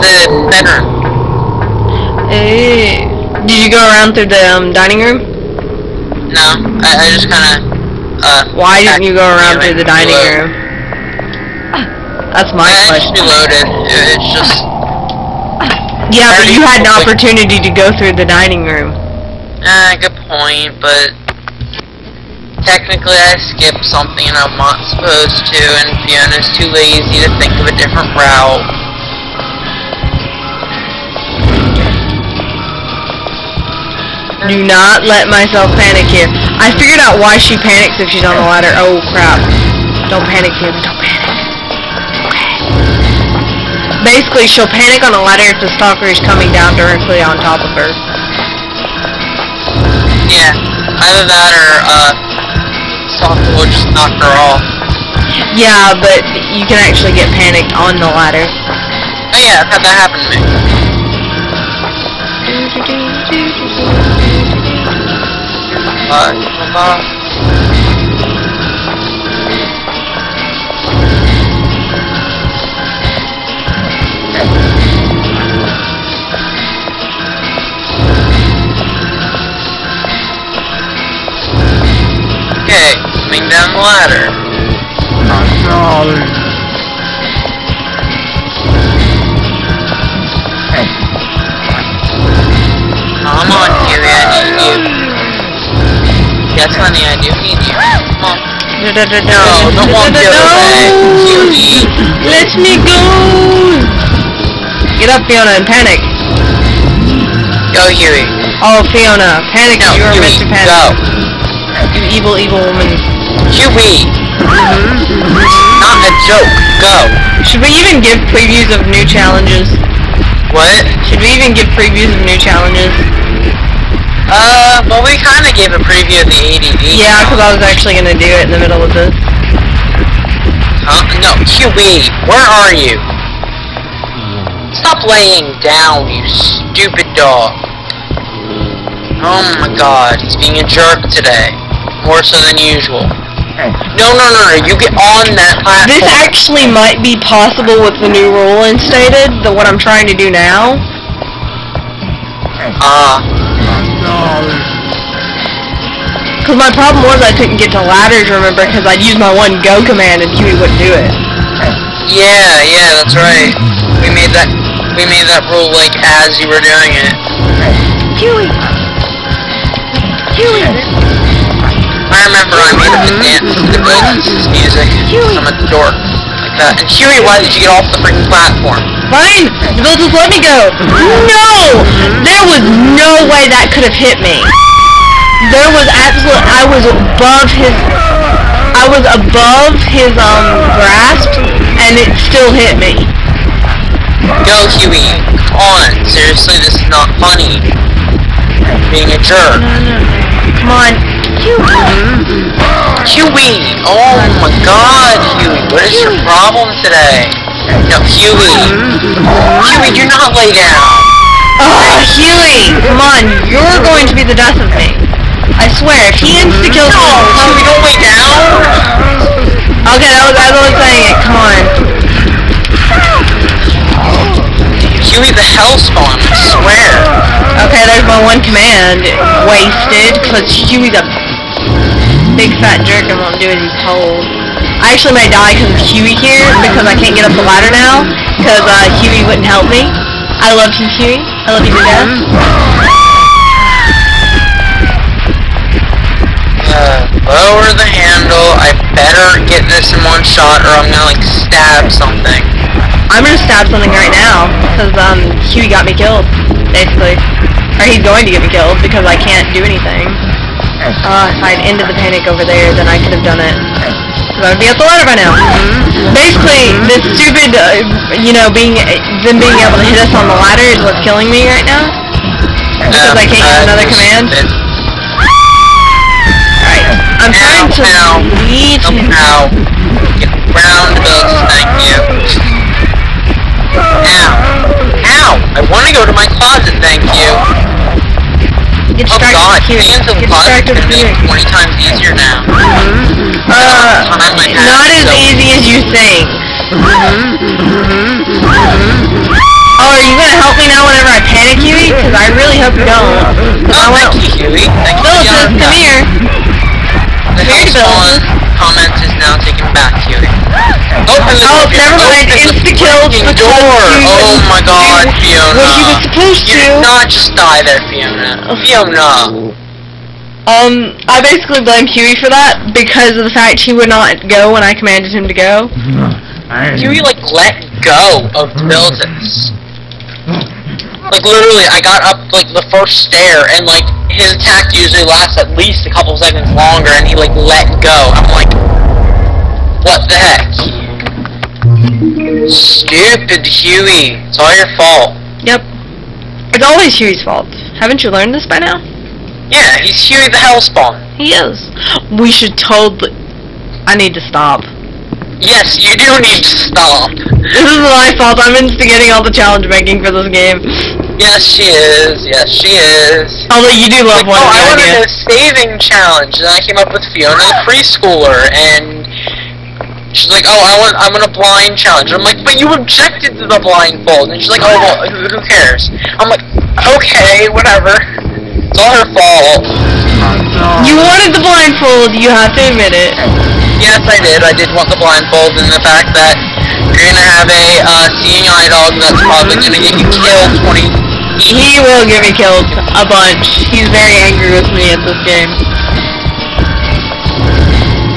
the bedroom. Hey, did you go around through the dining room? No, I just kind of. Why didn't you go around through the dining room? That's my question. It's loaded. It's just. Yeah, but you had an opportunity to go through the dining room. Good point, but technically I skipped something I'm not supposed to, and Fiona's too lazy to think of a different route. Do not let myself panic here. I figured out why she panics if she's on the ladder. Oh crap. Don't panic, kids. Don't panic. Okay. Basically, she'll panic on the ladder if the stalker is coming down directly on top of her. Yeah, either that or, stalker will just knock her off. Yeah, but you can actually get panicked on the ladder. Oh yeah, I've had that happen to me. Coming down the ladder. Oh, no. Come on, Kiwi, I need you. Yes, honey, I do need you. Come on. No, don't walk the other way, Kiwi. Let me go. Get up, Fiona, and panic. Go, Kiwi. Oh, Fiona, panic. No, you are meant to panic. Go. You evil, evil woman. Kiwi! Not a joke. Go. Should we even give previews of new challenges? What? Should we even give previews of new challenges? Well, we kind of gave a preview of the ADV. Yeah, because I was actually going to do it in the middle of this. Huh? No, Kiwi, where are you? Stop laying down, you stupid dog. Oh my god, he's being a jerk today. More so than usual. No, you get on that platform. This actually might be possible with the new rule instated, what I'm trying to do now. Because my problem was I couldn't get to ladders, remember, because I'd use my one go command and Kiwi wouldn't do it. Yeah, that's right. We made that rule, like, as you were doing it. Kiwi! I remember I made him dance to the Golden's music. I'm a dork. Like that. And Huey, why did you get off the freaking platform? Fine! The Golden's let me go! No! There was no way that could have hit me. There was absolute... I was above his grasp, and it still hit me. Go, Huey. Come on. Seriously, this is not funny. Being a jerk. No. Come on, Huey! Oh my god, Huey, what is your problem today? No, Huey, do not lay down! Oh, Huey, come on, you're going to be the death of me. I swear, if he insta-kills me... No, Huey, don't lay down! Okay, I was saying it, come on. Huey, the hell spawn, I swear. Okay, there's my one command. Wasted, because Huey's a big fat jerk and won't do as he's told. I actually may die because of Huey here, because I can't get up the ladder now, because Huey wouldn't help me. I love you, Huey. I love you to death. Lower the handle. I better get this in one shot or I'm gonna, like, stab something. I'm gonna stab something right now, because Huey got me killed, basically. Or he's going to get me killed because I can't do anything. If I'd ended the panic over there, then I could have done it. Because I would be up the ladder by now. Basically, this stupid, them being able to hit us on the ladder is what's killing me right now. Because I can't use another command. Alright, I'm trying to lead him. Get round those, thank you. Ow! I want to go to my closet, thank you. Get distracted, oh god, hands of blood is going to be 20 times easier now. Not as easy as you think. Oh, get a Kiwi? Because I really hope you don't. No, I want a Kiwi. Phyllis, come here. The Hellspawn's comment is now taken back, Kiwi. Oh, never mind. Insta-killed the door. Oh my god, Fiona. What you were supposed to. You did not just die there, Fiona. Fiona. I basically blame Kiwi for that because of the fact he would not go when I commanded him to go. Kiwi, like, let go of buildings. Like, literally, I got up, like, the first stair, and, like, his attack usually lasts at least a couple seconds longer, and he, like, let go. I'm like, what the heck? Stupid Huey. It's all your fault. Yep. It's always Huey's fault. Haven't you learned this by now? Yeah, he's Huey the Hellspawn. He is. We should totally... I need to stop. Yes, you do need to stop. This is my fault. I'm instigating all the challenge making for this game. Yes, she is. Yes, she is. Although you do love like, one. Oh, I wanted a saving challenge, and I came up with Fiona the preschooler, and she's like, "Oh, I'm on a blind challenge." I'm like, "But you objected to the blindfold," and she's like, "Oh, well, who cares?" I'm like, "Okay, whatever." It's all her fault. You wanted the blindfold, you have to admit it. Yes, I did. I did want the blindfold, and the fact that you're gonna have a seeing eye dog that's probably gonna get you killed 20. He will get me killed a bunch. He's very angry with me at this game.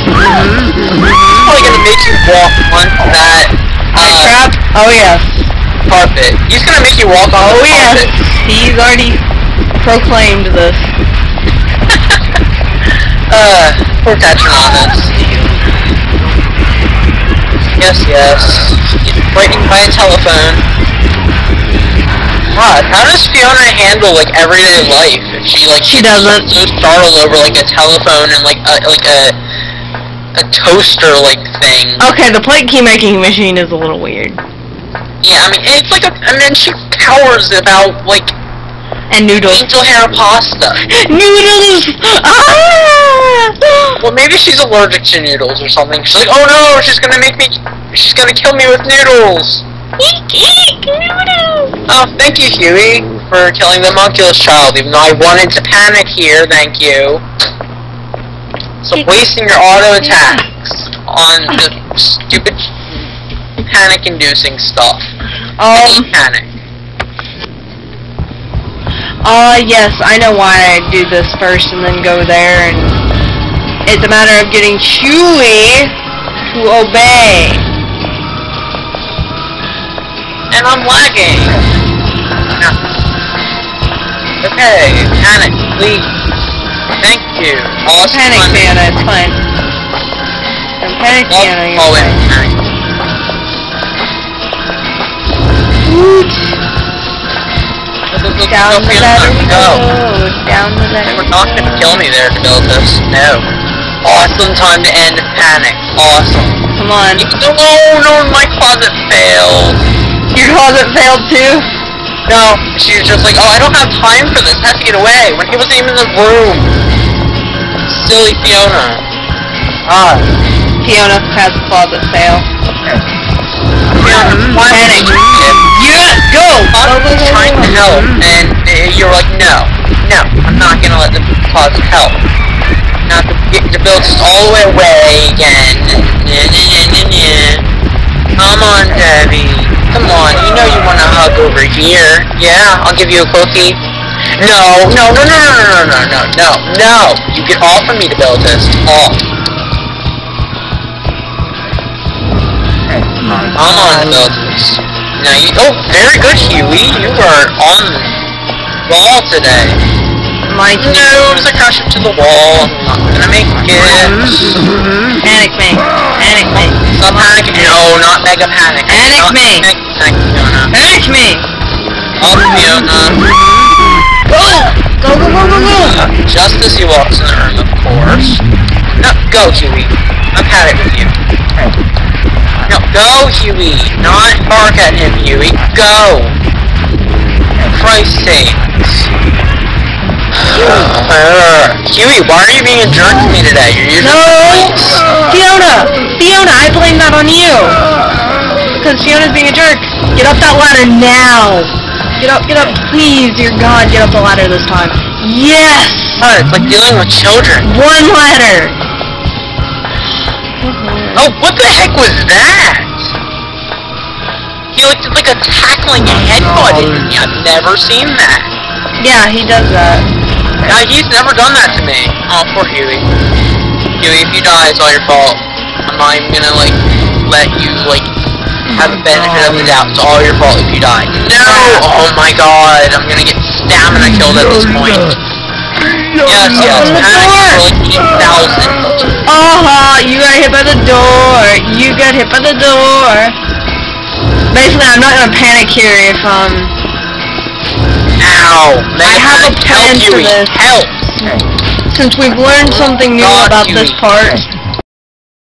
Probably gonna make you walk once that crap. Oh yes. Carpet. He's gonna make you walk on the carpet. He's already proclaimed this. Poor Katrinonus. Yes, yes. He's frightened by a telephone. God, how does Fiona handle like everyday life? If she like she doesn't so startled over like a telephone and like a toaster like thing. Okay, the plate key making machine is a little weird. Yeah, I mean it's like a and then she powers about like. And noodles. Angel hair pasta. Noodles! Ah! Well, maybe she's allergic to noodles or something. She's like, oh no, she's gonna make me... She's gonna kill me with noodles. Eek, eek, noodles! Oh, thank you, Huey, for killing the homunculus child, even though I wanted to panic here, thank you. So wasting your auto attacks on the stupid panic-inducing stuff. I hate panic. Yes, I know why I do this first and then go there, and it's a matter of getting Chewy to obey. And I'm lagging. No. Okay, panic, please. Thank you. Don't panic, Fiona, it's fine. Don't panic, Fiona, you're fine. Down the ladder we go. Down the ladder. They were not going to kill me there to build this. No. Awesome time to end panic. Awesome. Come on. Oh no, my closet failed. Your closet failed too? No. She was just like, oh, I don't have time for this. I have to get away. When he wasn't even in the room. Silly Fiona. Ah. Fiona has a closet fail. Fiona, panic. Yeah, go! I was trying to help, and you're like, no, no, I'm not gonna let the cause help. Not the build is all the way away again. Come on, Debbie. Come on, you know you want a hug over here. Yeah, I'll give you a cookie. No, no, no, no, no, no, no, no, no, no. You get off of me to build this. Off. Come on, build this. Now you, oh, very good, Huey. You are on the wall today. Like, no, so crash into the wall. I'm not gonna make it. Panic me. Panic me. Stop panicking. No, not mega panic. Panic me. Panic Fiona. Panic me. Help Fiona. Go! Go, go, go, go, go! Just as he walks in the room, of course. No, go, Huey. I've had it with you. No, go, Huey! Not bark at him, Huey. Go! Christ's sakes. Huey, why are you being a jerk to me today? You're using points. Fiona! Fiona, I blame that on you! Because Fiona's being a jerk. Get up that ladder now! Get up, please, dear God, get up the ladder this time. Yes! Oh, it's like dealing with children. One ladder! Oh, what the heck was that? He looked like a tackling headbutt. I've never seen that. Yeah, he does that. Yeah, he's never done that to me. Oh, poor Hewie. Hewie, if you die, it's all your fault. I'm not even gonna, like, let you, like, have the benefit of the doubt. It's all your fault if you die. No! Oh my God, I'm gonna get stamina killed at this point. Yes, yes, panic killing 8,000. Oh, you got hit by the door. You got hit by the door. Basically, I'm not gonna panic here if, Ow! I have a plan for this. Help! Since we've learned something new about this part.